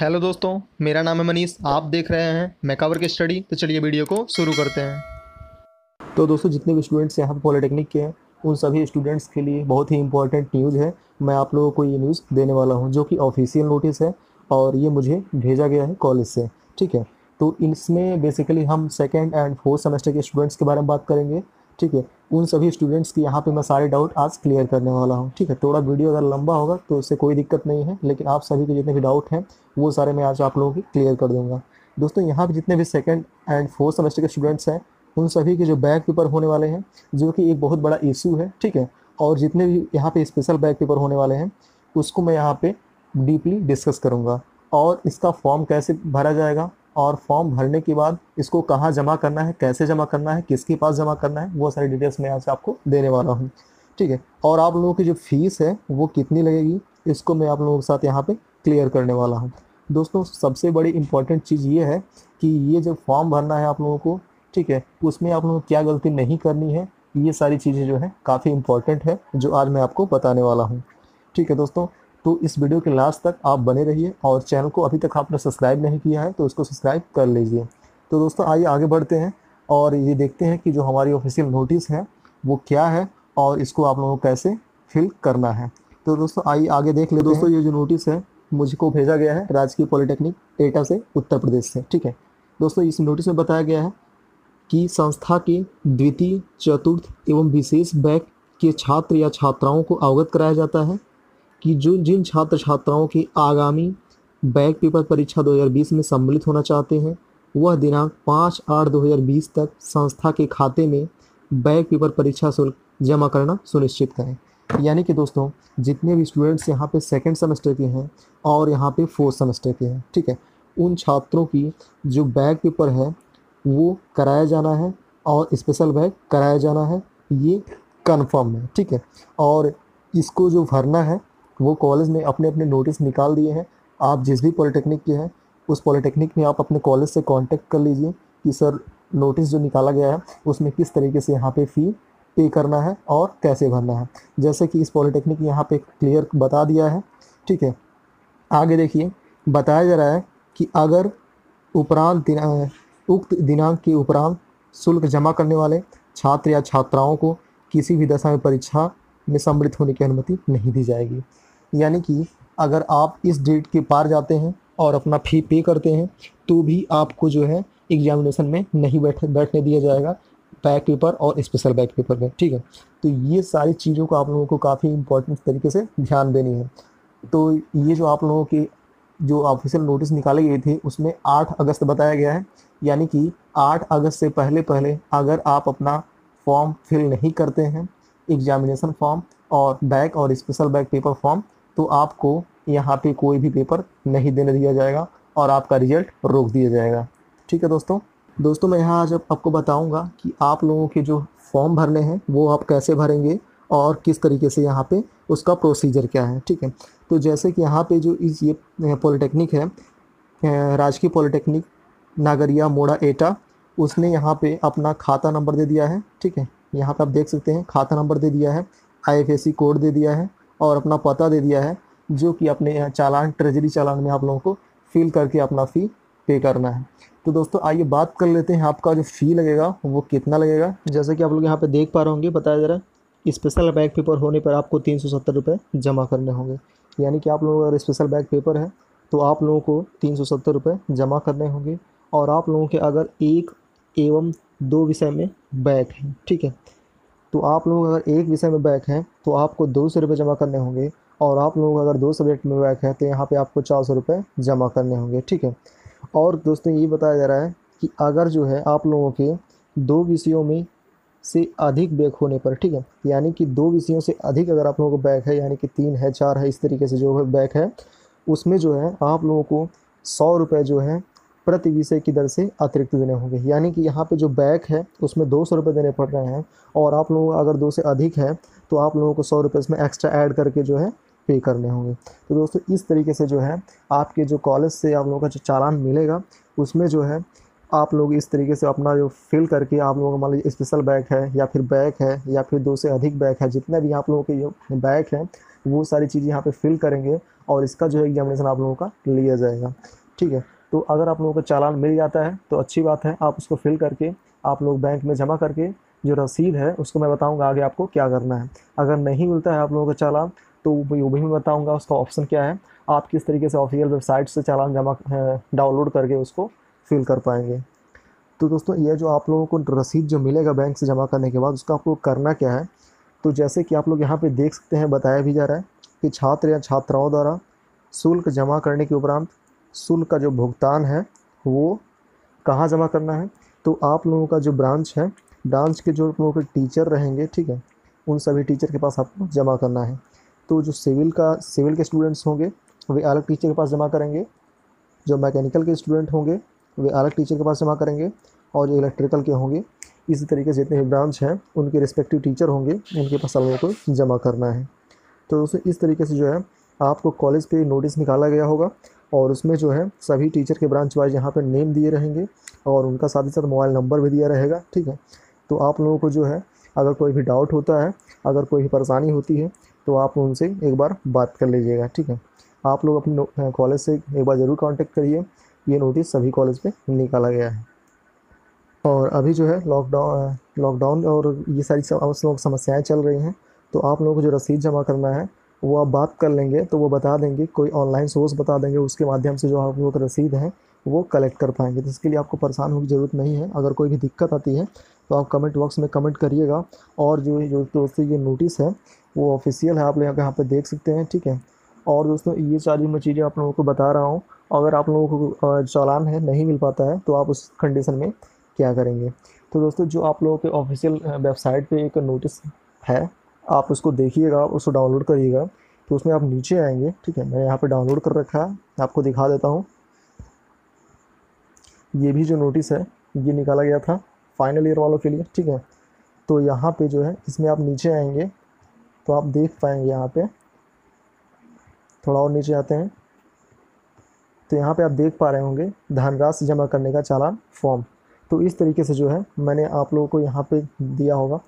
Hello दोस्तों, मेरा नाम है मनीष। आप देख रहे हैं मेका वर्क स्टडी। तो चलिए वीडियो को शुरू करते हैं। तो दोस्तों, जितने भी स्टूडेंट्स यहाँ पर पॉलीटेक्निक के हैं, उन सभी स्टूडेंट्स के लिए बहुत ही इंपॉर्टेंट न्यूज़ है। मैं आप लोगों को ये न्यूज़ देने वाला हूँ, जो कि ऑफिशियल नोटिस है और ये मुझे भेजा गया है कॉलेज से। ठीक है, तो इसमें बेसिकली हम सेकेंड एंड फोर्थ सेमेस्टर के स्टूडेंट्स के बारे में बात करेंगे। ठीक है, उन सभी स्टूडेंट्स की यहाँ पे मैं सारे डाउट आज क्लियर करने वाला हूँ। ठीक है, थोड़ा वीडियो अगर लंबा होगा तो उससे कोई दिक्कत नहीं है, लेकिन आप सभी के जितने भी डाउट हैं वो सारे मैं आज आप लोगों की क्लियर कर दूँगा। दोस्तों, यहाँ पे जितने भी सेकंड एंड फोर्थ सेमेस्टर के स्टूडेंट्स हैं, उन सभी के जो बैक पेपर होने वाले हैं, जो कि एक बहुत बड़ा इशू है। ठीक है, और जितने भी यहाँ पर स्पेशल बैक पेपर होने वाले हैं, उसको मैं यहाँ पर डीपली डिस्कस करूँगा, और इसका फॉर्म कैसे भरा जाएगा, और फॉर्म भरने के बाद इसको कहाँ जमा करना है, कैसे जमा करना है, किसके पास जमा करना है, वो सारी डिटेल्स मैं आज आपको देने वाला हूँ। ठीक है, और आप लोगों की जो फीस है वो कितनी लगेगी, इसको मैं आप लोगों के साथ यहाँ पे क्लियर करने वाला हूँ। दोस्तों, सबसे बड़ी इंपॉर्टेंट चीज़ ये है कि ये जो फॉर्म भरना है आप लोगों को, ठीक है, उसमें आप लोगों को क्या गलती नहीं करनी है, ये सारी चीज़ें जो है काफ़ी इंपॉर्टेंट है, जो आज मैं आपको बताने वाला हूँ। ठीक है दोस्तों, तो इस वीडियो के लास्ट तक आप बने रहिए, और चैनल को अभी तक आपने सब्सक्राइब नहीं किया है तो उसको सब्सक्राइब कर लीजिए। तो दोस्तों, आइए आगे बढ़ते हैं और ये देखते हैं कि जो हमारी ऑफिशियल नोटिस है वो क्या है, और इसको आप लोगों को कैसे फिल करना है। तो दोस्तों, आइए आगे देख लेते हैं। दोस्तों, ये जो नोटिस है मुझको भेजा गया है राजकीय पॉलीटेक्निक एटा से, उत्तर प्रदेश से। ठीक है दोस्तों, इस नोटिस में बताया गया है कि संस्था के द्वितीय, चतुर्थ एवं विशेष बैच के छात्र या छात्राओं को अवगत कराया जाता है कि जो जिन छात्र छात्राओं के आगामी बैक पेपर परीक्षा 2020 में सम्मिलित होना चाहते हैं, वह दिनांक 5/8/2020 तक संस्था के खाते में बैक पेपर परीक्षा शुल्क जमा करना सुनिश्चित करें। यानी कि दोस्तों, जितने भी स्टूडेंट्स यहाँ पे सेकंड सेमेस्टर के हैं और यहाँ पे फोर्थ सेमेस्टर के हैं, ठीक है, उन छात्रों की जो बैक पेपर है वो कराया जाना है, और स्पेशल बैक कराया जाना है, ये कन्फर्म है। ठीक है, और इसको जो भरना है वो कॉलेज ने अपने अपने नोटिस निकाल दिए हैं। आप जिस भी पॉलिटेक्निक के हैं, उस पॉलिटेक्निक में आप अपने कॉलेज से कांटेक्ट कर लीजिए कि सर, नोटिस जो निकाला गया है उसमें किस तरीके से यहाँ पे फ़ी पे करना है और कैसे भरना है। जैसे कि इस पॉलिटेक्निक ने यहाँ पे क्लियर बता दिया है। ठीक है, आगे देखिए, बताया जा रहा है कि अगर उक्त दिनांक के उपरांत शुल्क जमा करने वाले छात्र या छात्राओं को किसी भी दशा में परीक्षा में सम्मिलित होने की अनुमति नहीं दी जाएगी। यानी कि अगर आप इस डेट के पार जाते हैं और अपना फ़ी पे करते हैं तो भी आपको जो है एग्जामिनेशन में नहीं बैठने दिया जाएगा, बैक पेपर और स्पेशल बैक पेपर में। ठीक है, तो ये सारी चीज़ों को आप लोगों को काफ़ी इंपॉर्टेंट तरीके से ध्यान देनी है। तो ये जो आप लोगों की जो ऑफिशियल नोटिस निकाले गए थे उसमें 8 अगस्त बताया गया है। यानी कि 8 अगस्त से पहले पहले अगर आप अपना फॉर्म फिल नहीं करते हैं, एग्जामिनेशन फॉर्म और बैक और स्पेशल बैक पेपर फॉर्म, तो आपको यहाँ पे कोई भी पेपर नहीं देने दिया जाएगा और आपका रिजल्ट रोक दिया जाएगा। ठीक है दोस्तों, मैं यहाँ आज आपको बताऊँगा कि आप लोगों के जो फॉर्म भरने हैं वो आप कैसे भरेंगे और किस तरीके से यहाँ पे उसका प्रोसीजर क्या है। ठीक है, तो जैसे कि यहाँ पे जो ये पॉलिटेक्निक है, राजकीय पॉलिटेक्निक नागरिया मोड़ा एटा, उसने यहाँ पर अपना खाता नंबर दे दिया है। ठीक है, यहाँ पे आप देख सकते हैं, खाता नंबर दे दिया है, IFSC कोड दे दिया है, और अपना पता दे दिया है, जो कि अपने चालान, ट्रेजरी चालान में आप लोगों को फिल करके अपना फ़ी पे करना है। तो दोस्तों, आइए बात कर लेते हैं आपका जो फ़ी लगेगा वो कितना लगेगा। जैसे कि आप लोग यहाँ पे देख पा रहे होंगे, बताया जा रहा है स्पेशल बैक पेपर होने पर आपको 370 रुपये जमा करने होंगे। यानी कि आप लोगों अगर स्पेशल बैक पेपर है तो आप लोगों को 370 रुपये जमा करने होंगे, और आप लोगों के अगर एक एवं दो विषय में बैक है, ठीक है, तो आप लोग अगर एक विषय में बैक हैं तो आपको 200 रुपये जमा करने होंगे, और आप लोग अगर 2 सब्जेक्ट में बैक है तो यहाँ पे आपको 400 रुपये जमा करने होंगे। ठीक है, और दोस्तों, ये बताया जा रहा है कि अगर जो है आप लोगों के 2 विषयों में से अधिक बैक होने पर, ठीक है, यानी कि 2 विषयों से अधिक अगर आप लोगों को बैक है, यानी कि 3 है 4 है, इस तरीके से जो है बैक है, उसमें जो है आप लोगों को 100 रुपये जो है प्रति विषय की दर से अतिरिक्त देने होंगे। यानी कि यहाँ पे जो बैक है उसमें 200 रुपये देने पड़ रहे हैं, और आप लोगों का अगर 2 से अधिक है तो आप लोगों को 100 रुपये इसमें एक्स्ट्रा ऐड करके जो है पे करने होंगे। तो दोस्तों, इस तरीके से जो है आपके जो कॉलेज से आप लोगों का जो चालान मिलेगा उसमें जो है आप लोग इस तरीके से अपना जो फिल करके, आप लोगों का मान लीजिए स्पेशल बैक है या फिर 2 से अधिक बैक है, जितना भी आप लोगों के जो बैक है वो सारी चीज़ यहाँ पे फिल करेंगे और इसका जो है एग्जामिनेशन आप लोगों का लिया जाएगा। ठीक है, तो अगर आप लोगों को चालान मिल जाता है तो अच्छी बात है, आप उसको फिल करके आप लोग बैंक में जमा करके जो रसीद है उसको मैं बताऊँगा आगे आपको क्या करना है। अगर नहीं मिलता है आप लोगों का चालान तो वो भी मैं बताऊँगा उसका ऑप्शन क्या है, आप किस तरीके से ऑफिशियल वेबसाइट से चालान जमा डाउनलोड करके उसको फिल कर पाएंगे। तो दोस्तों ये जो आप लोगों को रसीद जो मिलेगा बैंक से जमा करने के बाद उसका आप लोग करना क्या है, तो जैसे कि आप लोग यहाँ पे देख सकते हैं बताया भी जा रहा है कि छात्र या छात्राओं द्वारा शुल्क जमा करने के उपरांत शुल्क का जो भुगतान है वो कहाँ जमा करना है। तो आप लोगों का जो ब्रांच है, ब्रांच के जो लोगों के टीचर रहेंगे, ठीक है, उन सभी टीचर के पास आपको जमा करना है। तो जो सिविल के स्टूडेंट्स होंगे वे अलग टीचर के पास जमा करेंगे, जो मैकेनिकल के स्टूडेंट होंगे वे अलग टीचर के पास जमा करेंगे और जो इलेक्ट्रिकल के होंगे, इसी तरीके से जितने भी ब्रांच हैं उनके रिस्पेक्टिव टीचर होंगे उनके पास लोगों को जमा करना है। तो दोस्तों इस तरीके से जो है आपको कॉलेज पे नोटिस निकाला गया होगा और उसमें जो है सभी टीचर के ब्रांच वाइज यहाँ पर नेम दिए रहेंगे और उनका साथ ही साथ मोबाइल नंबर भी दिया रहेगा। ठीक है, तो आप लोगों को जो है अगर कोई भी डाउट होता है, अगर कोई भी परेशानी होती है तो आप उनसे एक बार बात कर लीजिएगा। ठीक है, आप लोग अपने कॉलेज से एक बार ज़रूर कांटेक्ट करिए, ये नोटिस सभी कॉलेज पे निकाला गया है। और अभी जो है लॉकडाउन और ये सारी समस्याएं चल रही हैं, तो आप लोगों को जो रसीद जमा करना है वो आप बात कर लेंगे तो वो बता देंगे, कोई ऑनलाइन सोर्स बता देंगे, उसके माध्यम से जो आप लोगों की रसीद है वो कलेक्ट कर पाएंगे। तो इसके लिए आपको परेशान होने की ज़रूरत नहीं है। अगर कोई भी दिक्कत आती है तो आप कमेंट बॉक्स में कमेंट करिएगा। और जो दोस्तों ये नोटिस है वो ऑफिशियल है, आप लोग यहाँ पर देख सकते हैं। ठीक है, और दोस्तों ये सारी मैं चीज़ें आप लोगों को बता रहा हूँ। अगर आप लोगों को चालान है नहीं मिल पाता है तो आप उस कंडीशन में क्या करेंगे। तो दोस्तों जो आप लोगों के ऑफिशियल वेबसाइट पे एक नोटिस है आप उसको देखिएगा, उसको डाउनलोड करिएगा। तो उसमें आप नीचे आएंगे, ठीक है, मैंने यहाँ पे डाउनलोड कर रखा है, आपको दिखा देता हूँ। ये भी जो नोटिस है ये निकाला गया था फाइनल ईयर वालों के लिए। ठीक है, तो यहाँ पर जो है इसमें आप नीचे आएँगे तो आप देख पाएंगे, यहाँ पर थोड़ा और नीचे आते हैं तो यहाँ पे आप देख पा रहे होंगे धनराशि जमा करने का चालान फॉर्म। तो इस तरीके से जो है मैंने आप लोगों को यहाँ पे दिया होगा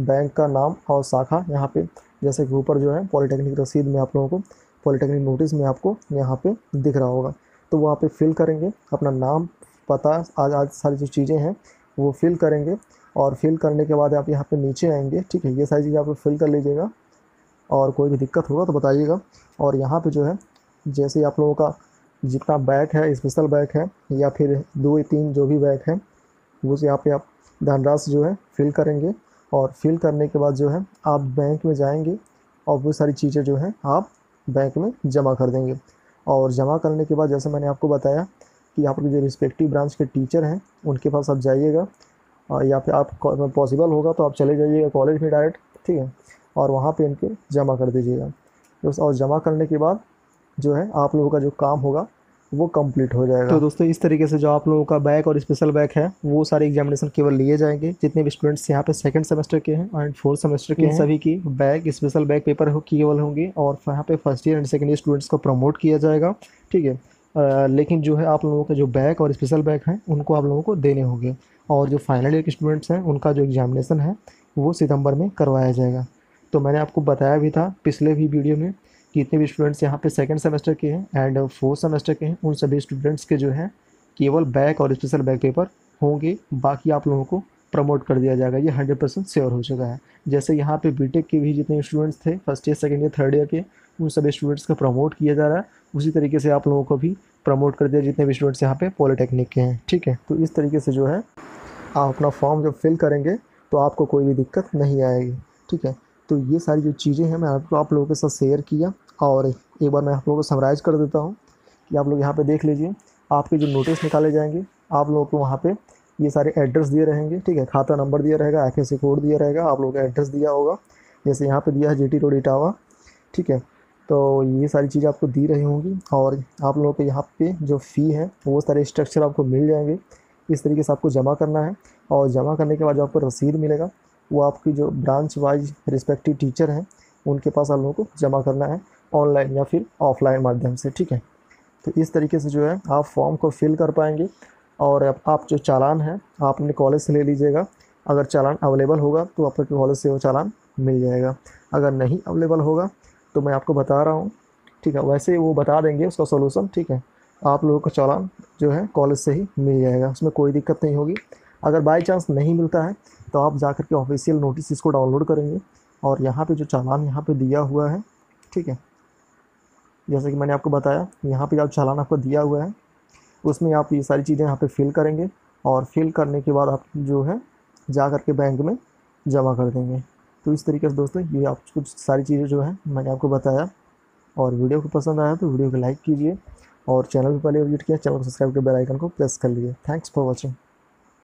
बैंक का नाम और शाखा, यहाँ पे जैसे कि ऊपर जो है पॉलीटेक्निक रसीद में आप लोगों को पॉलीटेक्निक नोटिस में आपको यहाँ पे दिख रहा होगा। तो वहाँ पे फिल करेंगे अपना नाम, पता, आज सारी जो चीज़ें हैं वो फिल करेंगे और फिल करने के बाद आप यहाँ पर नीचे आएँगे। ठीक है, ये सारी चीज़ें आप फिल कर लीजिएगा और कोई भी दिक्कत होगा तो बताइएगा। और यहाँ पे जो है जैसे आप लोगों का जितना बैग है, स्पेशल बैग है या फिर 2 या 3 जो भी बैग है, वो से यहाँ पे आप धनराशि जो है फिल करेंगे और फिल करने के बाद जो है आप बैंक में जाएंगे और वो सारी चीज़ें जो हैं आप बैंक में जमा कर देंगे। और जमा करने के बाद जैसे मैंने आपको बताया कि यहाँ पर जो रिस्पेक्टिव ब्रांच के टीचर हैं उनके पास आप जाइएगा और या फिर आप पॉसिबल होगा तो आप चले जाइएगा कॉलेज में डायरेक्ट। ठीक है, और वहाँ पे इनके जमा कर दीजिएगा। दोस्तों और जमा करने के बाद जो है आप लोगों का जो काम होगा वो कंप्लीट हो जाएगा। तो दोस्तों इस तरीके से जो आप लोगों का बैक और स्पेशल बैक है वो सारे एग्जामिनेशन केवल लिए जाएंगे। जितने भी स्टूडेंट्स यहाँ पे सेकंड सेमेस्टर के हैं एंड 4th सेमेस्टर के हैं, सभी की बैक स्पेशल बैक पेपर केवल होंगे और यहाँ पे first year and second year students को प्रमोट किया जाएगा। ठीक है, लेकिन जो है आप लोगों के जो बैक और स्पेशल बैक हैं उनको आप लोगों को देने होंगे। और जो फाइनल ईयर के स्टूडेंट्स हैं उनका जो एग्जामिनेशन है वो सितंबर में करवाया जाएगा। तो मैंने आपको बताया भी था पिछले भी वीडियो में कि इतने भी स्टूडेंट्स यहाँ पे सेकंड सेमेस्टर के हैं एंड 4th सेमेस्टर के हैं, उन सभी स्टूडेंट्स के जो हैं केवल बैक और स्पेशल बैक पेपर होंगे, बाकी आप लोगों को प्रमोट कर दिया जाएगा। ये 100% श्योर हो चुका है। जैसे यहाँ पे बीटेक के भी जितने स्टूडेंट्स थे first year, second year, third year के, उन सभी स्टूडेंट्स को प्रमोट किया जा रहा है। उसी तरीके से आप लोगों को भी प्रमोट कर दिया जितने भी स्टूडेंट्स यहाँ पर पॉलीटेक्निक के हैं। ठीक है, तो इस तरीके से जो है आप अपना फॉर्म जब फिल करेंगे तो आपको कोई भी दिक्कत नहीं आएगी। ठीक है, तो ये सारी जो चीज़ें हैं मैं आपको आप लोगों के साथ शेयर किया और एक बार मैं आप लोगों को समराइज़ कर देता हूँ कि आप लोग यहाँ पे देख लीजिए आपके जो नोटिस निकाले जाएंगे आप लोगों को वहाँ पे ये सारे एड्रेस दिए रहेंगे। ठीक है, खाता नंबर दिया रहेगा, आईएफएससी कोड दिया रहेगा, आप लोगों का एड्रेस दिया होगा, जैसे यहाँ पर दिया है GT रोड इटावा। ठीक है, तो ये सारी चीज़ें आपको दी रही होंगी और आप लोगों के यहाँ पर जो फ़ी है वो सारे स्ट्रक्चर आपको मिल जाएंगे। इस तरीके से आपको जमा करना है और जमा करने के बाद जो आपको रसीद मिलेगा वो आपकी जो ब्रांच वाइज रिस्पेक्टिव टीचर हैं उनके पास आप लोगों को जमा करना है ऑनलाइन या फिर ऑफलाइन माध्यम से। ठीक है, तो इस तरीके से जो है आप फॉर्म को फिल कर पाएंगे। और आप जो चालान है आप अपने कॉलेज से ले लीजिएगा, अगर चालान अवेलेबल होगा तो आपके कॉलेज से वो चालान मिल जाएगा, अगर नहीं अवेलेबल होगा तो मैं आपको बता रहा हूँ, ठीक है। वैसे ही वो बता देंगे उसका सोल्यूशन, ठीक है। आप लोगों को चालान जो है कॉलेज से ही मिल जाएगा, उसमें कोई दिक्कत नहीं होगी। अगर बाई चांस नहीं मिलता है तो आप जाकर के ऑफिशियल नोटिस इसको डाउनलोड करेंगे और यहाँ पे जो चालान यहाँ पे दिया हुआ है, ठीक है, जैसे कि मैंने आपको बताया यहाँ पे जो चालान आपको दिया हुआ है उसमें आप ये सारी चीज़ें यहाँ पे फिल करेंगे और फिल करने के बाद आप जो है जा कर के बैंक में जमा कर देंगे। तो इस तरीके से दोस्तों ये आप कुछ सारी चीज़ें जो है मैंने आपको बताया। और वीडियो को पसंद आया तो वीडियो को लाइक कीजिए और चैनल पर पहले विजिट किया, चैनल को सब्सक्राइब करके बेल आइकन को प्रेस कर लीजिए। Thanks for watching.